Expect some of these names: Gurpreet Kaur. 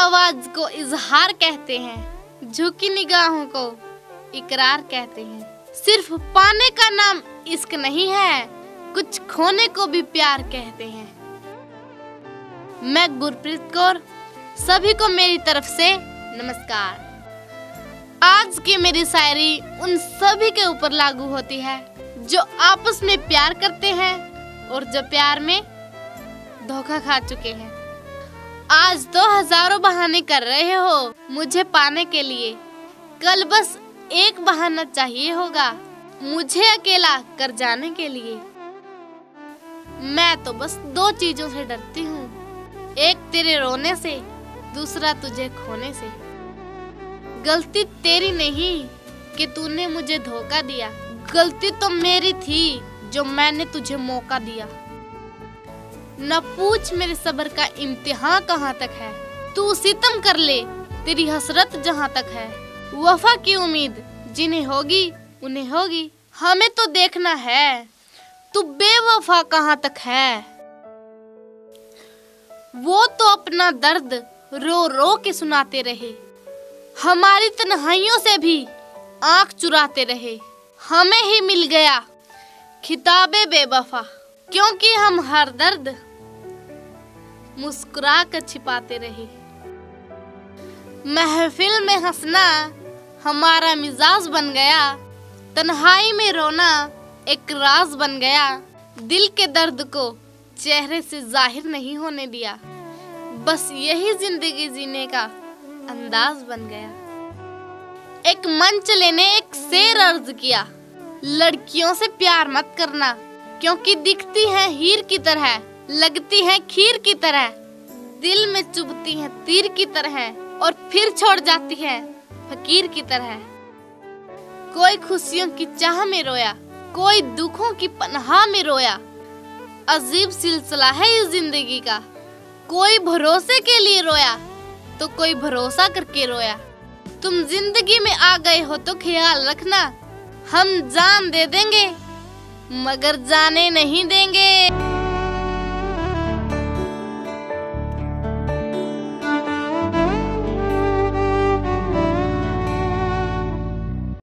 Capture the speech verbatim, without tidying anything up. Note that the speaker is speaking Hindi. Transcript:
आवाज को इजहार कहते हैं, झुकी निगाहों को इकरार कहते हैं। सिर्फ पाने का नाम इश्क नहीं है, कुछ खोने को भी प्यार कहते हैं। मैं गुरप्रीत कौर, सभी को मेरी तरफ से नमस्कार। आज की मेरी शायरी उन सभी के ऊपर लागू होती है जो आपस में प्यार करते हैं और जो प्यार में धोखा खा चुके हैं। आज तो हजारों बहाने कर रहे हो मुझे पाने के लिए, कल बस एक बहाना चाहिए होगा मुझे अकेला कर जाने के लिए। मैं तो बस दो चीजों से डरती हूँ, एक तेरे रोने से, दूसरा तुझे खोने से। गलती तेरी नहीं कि तूने मुझे धोखा दिया, गलती तो मेरी थी जो मैंने तुझे मौका दिया। न पूछ मेरे सब्र का इम्तिहान कहाँ तक है, तू सितम कर ले, तेरी हसरत जहाँ तक है। वफा की उम्मीद जिन्हें होगी उन्हें होगी, हमें तो देखना है तू बेवफा कहाँ तक है। वो तो अपना दर्द रो रो के सुनाते रहे, हमारी तन्हाइयों से भी आँख चुराते रहे। हमें ही मिल गया खिताबे बेवफा, क्योंकि हम हर दर्द मुस्कुरा कर छिपाते रहे। महफिल में हंसना हमारा मिजाज बन गया, तन्हाई में रोना एक राज बन गया। दिल के दर्द को चेहरे से जाहिर नहीं होने दिया, बस यही जिंदगी जीने का अंदाज बन गया। एक मंचले ने एक शेर अर्ज किया, लड़कियों से प्यार मत करना, क्योंकि दिखती है हीर की तरह, लगती है खीर की तरह। दिल में चुभती है तीर की तरह, और फिर छोड़ जाती है फकीर की तरह। कोई खुशियों की चाह में रोया, कोई दुखों की पनाह में रोया। अजीब सिलसिला है इस जिंदगी का, कोई भरोसे के लिए रोया तो कोई भरोसा करके रोया। तुम जिंदगी में आ गए हो तो ख्याल रखना, हम जान दे देंगे मगर जाने नहीं देंगे।